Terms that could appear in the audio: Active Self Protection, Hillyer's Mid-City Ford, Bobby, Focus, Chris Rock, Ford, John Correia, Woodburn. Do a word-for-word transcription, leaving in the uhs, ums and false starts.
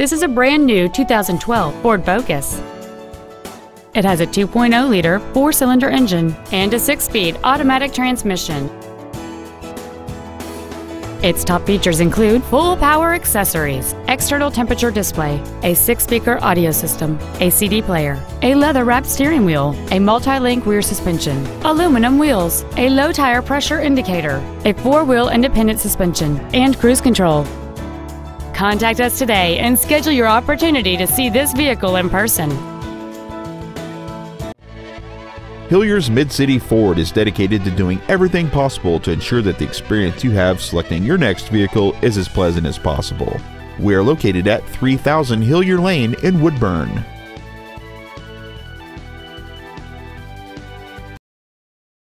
This is a brand new two thousand twelve Ford Focus. It has a two point oh liter four-cylinder engine and a six-speed automatic transmission. Its top features include full power accessories, external temperature display, a six-speaker audio system, a C D player, a leather-wrapped steering wheel, a multi-link rear suspension, aluminum wheels, a low tire pressure indicator, a four-wheel independent suspension, and cruise control. Contact us today and schedule your opportunity to see this vehicle in person. Hillyer's Mid-City Ford is dedicated to doing everything possible to ensure that the experience you have selecting your next vehicle is as pleasant as possible. We are located at three thousand Hillier Lane in Woodburn.